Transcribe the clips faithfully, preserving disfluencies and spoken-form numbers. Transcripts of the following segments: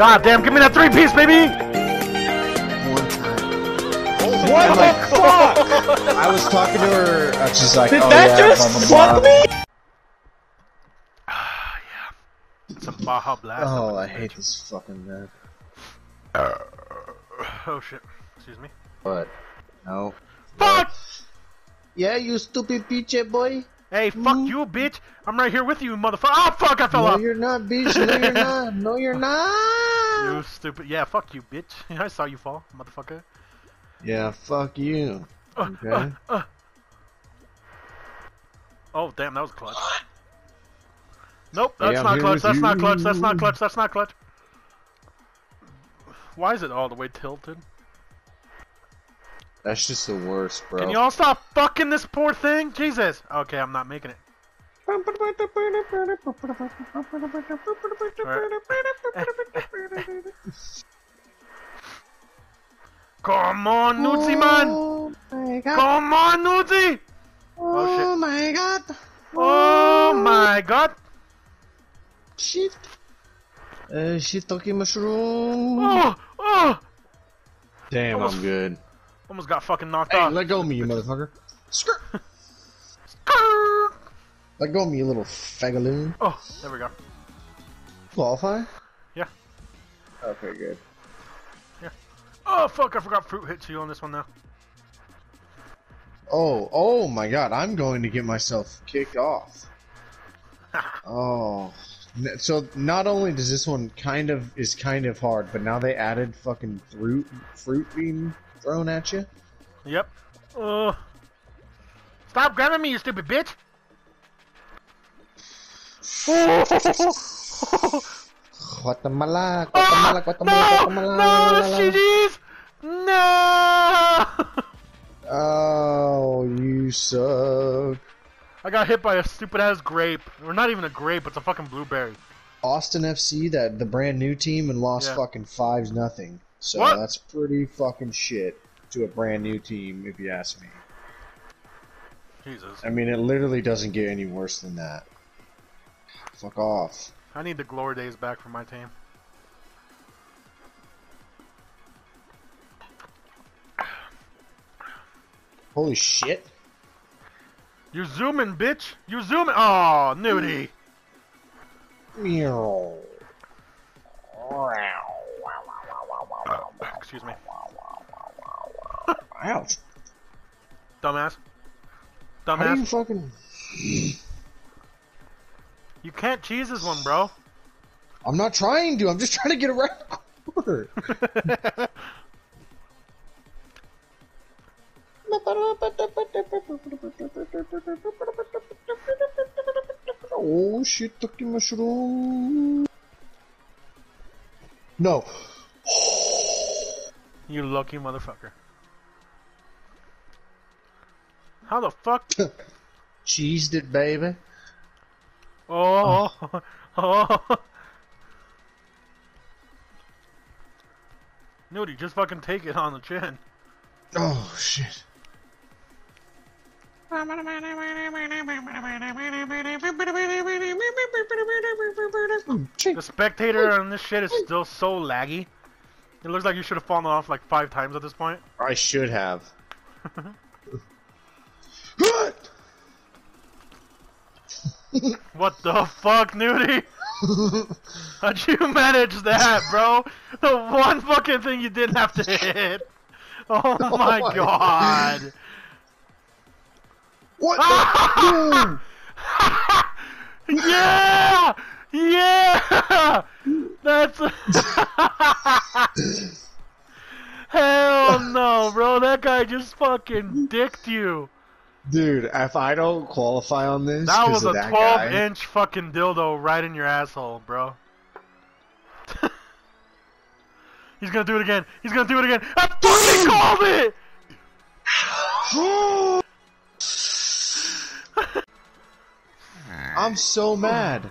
God damn, give me that three-piece, baby! One time. What the fuck? I was talking to her, uh, she's like, did oh, that yeah, just fuck me? Ah, yeah. It's a Baja Blast. Oh, I hate this fucking man. Uh, oh shit. Excuse me. What? No. Fuck! Yeah, you stupid bitch boy. Hey, fuck mm. you, bitch! I'm right here with you, motherfucker. Oh, fuck, I fell off! No, up. You're not, bitch. No, you're not. No, you're not. You stupid. Yeah, fuck you, bitch. I saw you fall, motherfucker. Yeah, fuck you. Uh, okay. Uh, uh. Oh, damn, that was clutch. Nope, that's yeah, not clutch. That's you. not clutch. That's not clutch. That's not clutch. Why is it all the way tilted? That's just the worst, bro. Can y'all stop fucking this poor thing? Jesus. Okay, I'm not making it. Right. Come on, Nudie, man. Oh my God. Come on, Nudie. Oh, shit. Oh my God. Oh my God. Shit. Uh, shit, talking mushroom. Oh, oh. Damn, almost, I'm good. Almost got fucking knocked hey, off. Let go of me, you motherfucker. Skirt. Skirt. Let go of me, you little fagaloon. Oh, there we go. Qualify? Yeah. Okay, good. Yeah. Oh, fuck, I forgot fruit hits you on this one now. Oh, oh my God, I'm going to get myself kicked off. Oh. So not only does this one kind of is kind of hard, but now they added fucking fruit fruit being thrown at you. Yep. Uh. Stop grabbing me, you stupid bitch! Guatemala, Guatemala, Guatemala, Guatemala. No, no, she is. No. Oh, you suck. I got hit by a stupid ass grape. Or not even a grape, it's a fucking blueberry. Austin F C, that the brand new team, and lost yeah. fucking five nothing. So what? That's pretty fucking shit to a brand new team, if you ask me. Jesus. I mean, it literally doesn't get any worse than that. Fuck off. I need the glory days back for my team. Holy shit. You're zooming, bitch! You're zooming! Aw, oh, Nudie! Meow. Excuse me. Ouch. Dumbass. Dumbass. How do you fucking... You can't cheese this one, bro. I'm not trying to. I'm just trying to get around the corner. Oh shit, took mushroom. No. You lucky motherfucker. How the fuck? Cheesed it, baby. Oh. Oh. Oh. Nudie, just fucking take it on the chin. Oh shit. The spectator on this shit is still so laggy. It looks like you should have fallen off like five times at this point. I should have. What the fuck, Nudie? How'd you manage that, bro? The one fucking thing you didn't have to hit. Oh my, oh my God. God. What the Yeah! Yeah! That's... Hell no, bro. That guy just fucking dicked you. Dude, if I don't qualify on this... That was a twelve-inch fucking dildo right in your asshole, bro. He's gonna do it again. He's gonna do it again. I fucking called it! Oh! I'm so mad.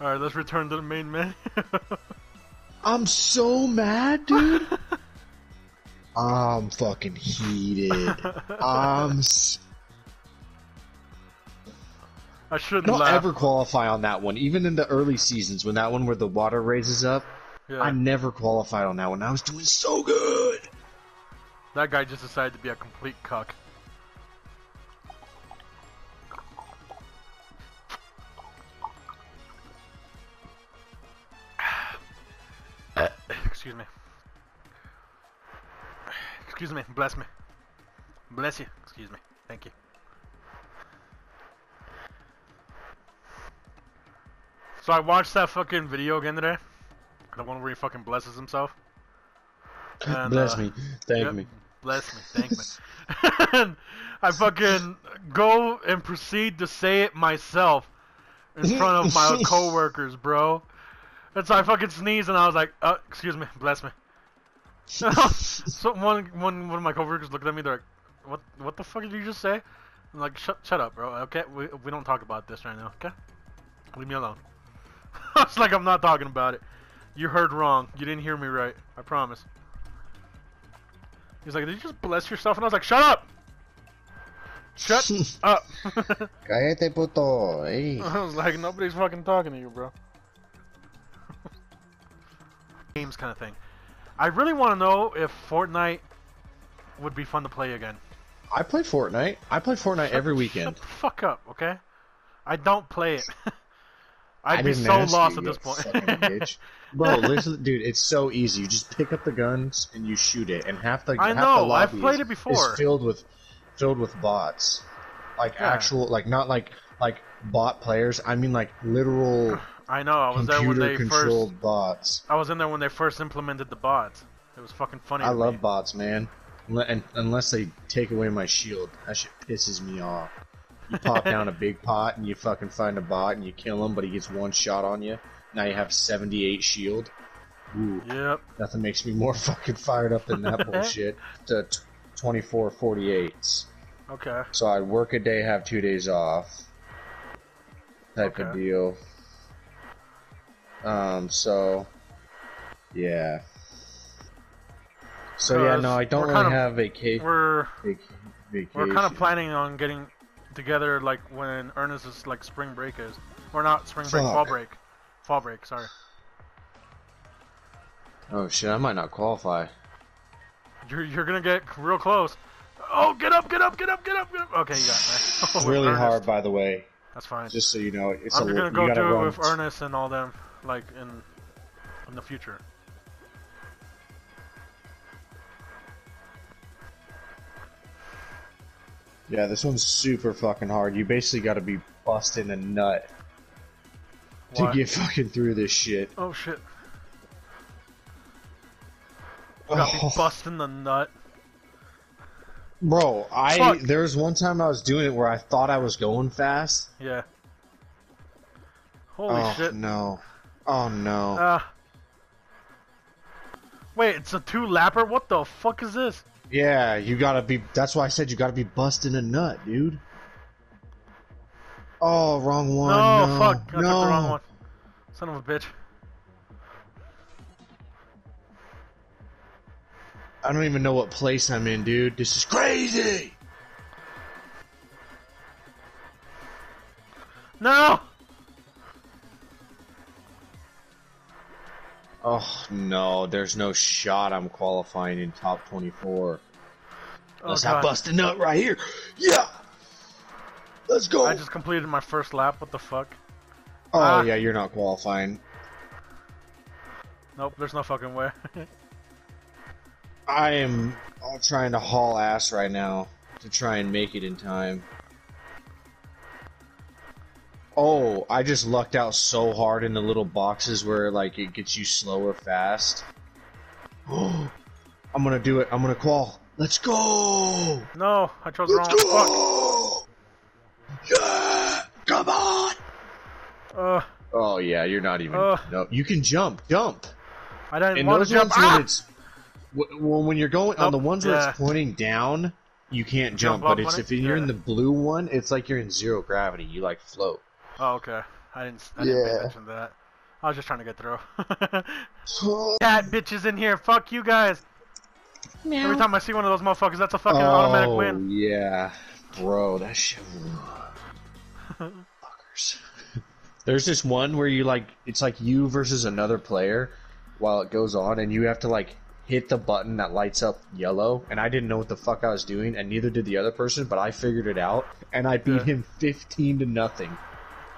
Alright, let's return to the main menu. I'm so mad, dude. I'm fucking heated. I'm s I shouldn't laugh. I don't ever qualify on that one. Even in the early seasons, when that one where the water raises up, yeah. I never qualified on that one. I was doing so good. That guy just decided to be a complete cuck. Excuse me. Excuse me. Bless me. Bless you. Excuse me. Thank you. So I watched that fucking video again today. The one where he fucking blesses himself. And, bless uh, me. Thank yep, me. Bless me. Thank me. And I fucking go and proceed to say it myself in front of my coworkers, bro. And so I fucking sneezed and I was like, uh, excuse me, bless me. So one, one, one of my coworkers looked at me, they're like, what, what the fuck did you just say? I'm like, shut, shut up, bro, okay? We, we don't talk about this right now, okay? Leave me alone. I was like, I'm not talking about it. You heard wrong. You didn't hear me right. I promise. He's like, did you just bless yourself? And I was like, shut up! Shut up! Cállate puto, eh? I was like, nobody's fucking talking to you, bro. Games kind of thing. I really want to know if Fortnite would be fun to play again. I play Fortnite. I play Fortnite shut, every weekend. Shut the fuck up, okay? I don't play it. I'd I be so lost you, at this point. Bro, listen, dude, it's so easy. You just pick up the guns and you shoot it, and half the I half know. The lobby I've played it before. Is filled with filled with bots, like yeah. actual, like not like like bot players. I mean like literal. I know, I was there when they first... bots. I was in there when they first implemented the bots. It was fucking funny. I love me. bots, man. And unless they take away my shield. That shit pisses me off. You pop down a big pot and you fucking find a bot and you kill him, but he gets one shot on you. Now you have seventy-eight shield. Ooh. Yep. Nothing makes me more fucking fired up than that bullshit. To twenty-four forty-eights. Okay. So I'd work a day, have two days off. Type okay. of deal. Um, so, yeah. So, yeah, no, I don't really have vacation. We're, vacation. We're kind of planning on getting together, like, when Ernest's, like, spring break is. Or not spring break, Fuck. fall break. Fall break, sorry. Oh, shit, I might not qualify. You're, you're gonna get real close. Oh, get up, get up, get up, get up, get up. Okay, you got it, man. Oh, really Ernest. hard, by the way. That's fine. Just so you know. It's I'm a, gonna go do it with Ernest and all them. Like in in the future. Yeah, this one's super fucking hard. You basically got to be busting a nut what? to get fucking through this shit. Oh shit! You got to oh. be busting the nut. Bro, I Fuck. there was one time I was doing it where I thought I was going fast. Yeah. Holy oh, shit! No. Oh no. Uh, wait, it's a two-lapper? What the fuck is this? Yeah, you gotta be... That's why I said you gotta be busting a nut, dude. Oh, wrong one. No, no fuck. No. I took the wrong one. Son of a bitch. I don't even know what place I'm in, dude. This is crazy! No! Oh, no, there's no shot I'm qualifying in top twenty-four. Unless oh, I bust a nut right here. Yeah! Let's go! I just completed my first lap, what the fuck? Oh, ah. yeah, you're not qualifying. Nope, there's no fucking way. I am all trying to haul ass right now to try and make it in time. Oh, I just lucked out so hard in the little boxes where like it gets you slow or fast. Oh, I'm gonna do it. I'm gonna qual. Let's go. No, I chose Let's wrong. Go! Fuck. Yeah, come on. Uh, oh yeah, you're not even. Uh, no, you can jump, jump. I don't want to jump. Ah! When, it's, when you're going nope, on the ones yeah. where it's pointing down, you can't jump. jump but it's if it? you're yeah. in the blue one, it's like you're in zero gravity. You like float. Oh, okay. I didn't, I didn't yeah. pay attention to that. I was just trying to get through. That bitch is in here. Fuck you guys. Meow. Every time I see one of those motherfuckers, that's a fucking oh, automatic win. Oh, yeah. Bro, that shit... Fuck. fuckers. There's this one where you like, it's like you versus another player while it goes on, and you have to like hit the button that lights up yellow, and I didn't know what the fuck I was doing, and neither did the other person, but I figured it out, and I beat yeah. him fifteen to nothing.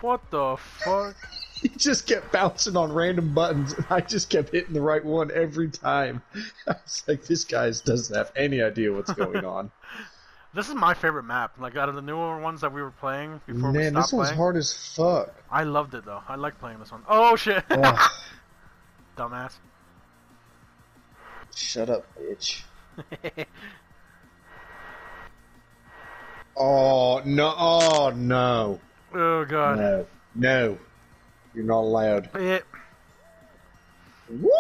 What the fuck? He just kept bouncing on random buttons, and I just kept hitting the right one every time. I was like, this guy doesn't have any idea what's going on. This is my favorite map. Like, out of the newer ones that we were playing before Man, we stopped playing. Man, this one's hard as fuck. I loved it, though. I like playing this one. Oh, shit! Oh. Dumbass. Shut up, bitch. Oh, no. Oh, no. Oh, God. No. No. You're not allowed. It. Woo!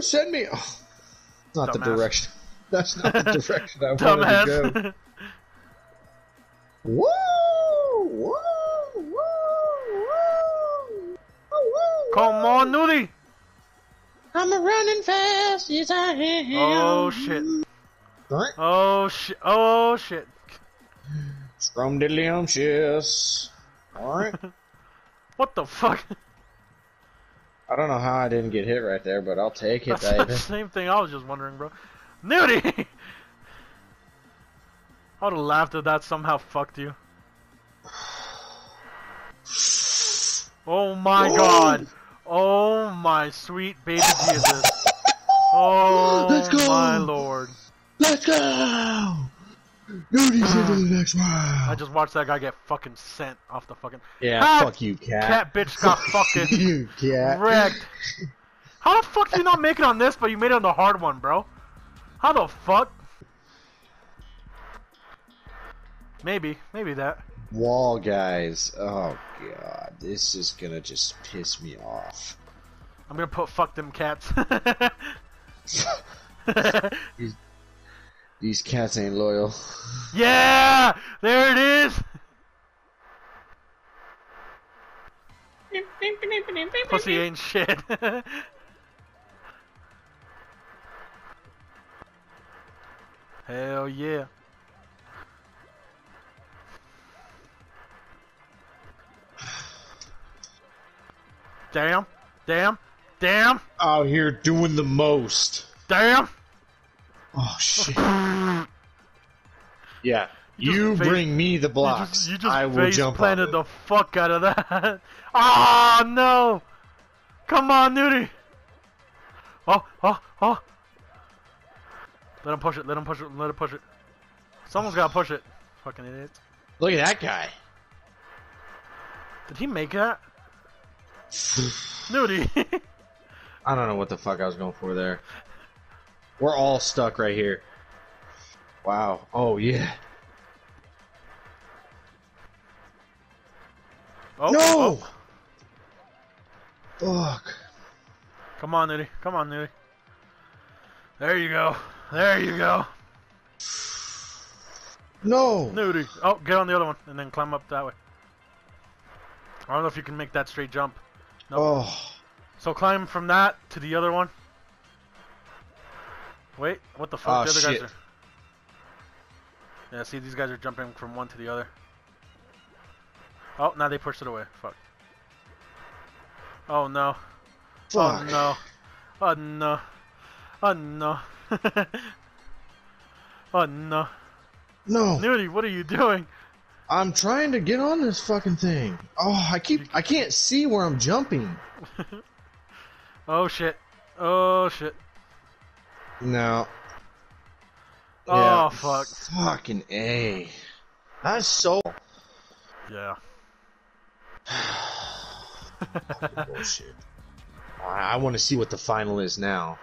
Send me. Oh, not Dumbass. the direction. That's not the direction I wanted to go. Woo! Woo! Woo! Woo! Woo! Woo! Come on, Nudie! I'm a running fast, yes I am. Oh shit! What? Oh shit! Oh shit! Scrum diddly umptious. All right. What the fuck? I don't know how I didn't get hit right there, but I'll take it, baby. That's the same thing I was just wondering, bro. Nudie! I would've laughed if that somehow fucked you. Oh my Whoa. God! Oh my sweet baby Jesus! Oh Let's go. my lord! Let's go! Nudie's into the next round! I just watched that guy get fucking sent off the fucking... Yeah, cat, fuck you, cat. Cat bitch got fucking you, cat. wrecked. How the fuck did you not make it on this, but you made it on the hard one, bro? How the fuck? Maybe. Maybe that. Wall guys. Oh, God. This is gonna just piss me off. I'm gonna put fuck them cats. These, these cats ain't loyal. Yeah! There it is! Pussy ain't shit. Hell yeah. Damn, damn, damn. Out here doing the most. Damn. Oh, shit. Yeah, you, you bring me the blocks. You just, you just I will jump planted the fuck out of that. Oh, no. Come on, Nudie. Oh, oh, oh. Let him push it, let him push it, let him push it. Someone's gotta push it. Fucking idiot. Look at that guy. Did he make that? Nudie. I don't know what the fuck I was going for there. We're all stuck right here. Wow. Oh, yeah. Oh, no! Oh. Fuck. Come on, Nudie. Come on, Nudie. There you go. There you go. No. Nudie. Oh, get on the other one and then climb up that way. I don't know if you can make that straight jump. Nope. Oh. So climb from that to the other one. Wait, what the fuck? Oh, the other shit. guys are. Yeah, see, these guys are jumping from one to the other. Oh, now they pushed it away. Fuck. Oh no. Fuck. Oh no. Oh no. Oh no. Oh no. No. Nudie, what are you doing? I'm trying to get on this fucking thing. Oh, I keep I can't see where I'm jumping. Oh shit. Oh shit. No. Oh yeah. Fuck. Fucking A. That's so Yeah. Bullshit. I wanna see what the final is now.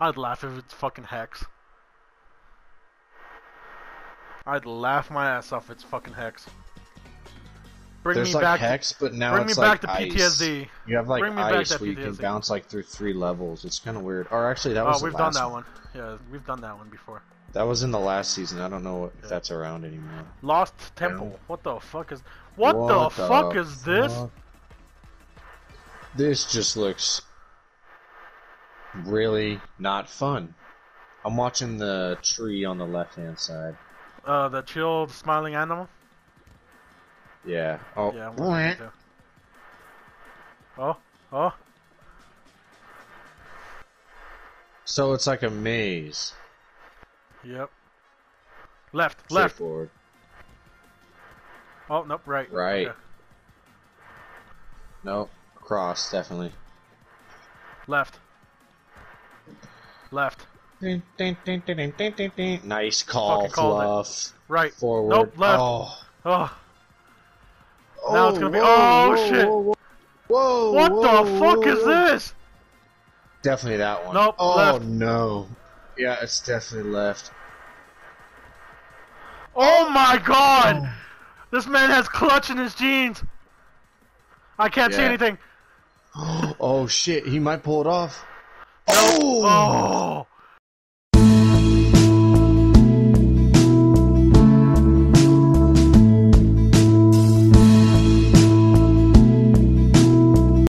I'd laugh if it's fucking Hex. I'd laugh my ass off if it's fucking Hex. Bring There's me like back Hex, to, but now bring it's me like back to P T S D. Ice. You have like bring me ice back where you can bounce like through three levels. It's kind of weird. Or actually, that oh, was we've the last done that one. one. Yeah, we've done that one before. That was in the last season. I don't know if yeah. that's around anymore. Lost Temple. Yeah. What the fuck is? What, what the, the fuck, fuck is this? This just looks really not fun. I'm watching the tree on the left hand side. Uh, the chilled smiling animal? Yeah. Oh. Yeah, I'm to oh. Oh. So it's like a maze. Yep. Left. Left. Forward. Oh nope. Right. Right. Okay. Nope. Cross definitely. Left. Left. Nice call, Fluff. Right. Forward. Nope. Left. Oh. Oh. oh now it's gonna be. Whoa, oh whoa, shit. Whoa. whoa what whoa, the fuck whoa. is this? Definitely that one. Nope. Oh left. no. Yeah, it's definitely left. Oh my god! Oh. This man has clutch in his jeans. I can't yeah. see anything. Oh shit! He might pull it off. Oh. oh.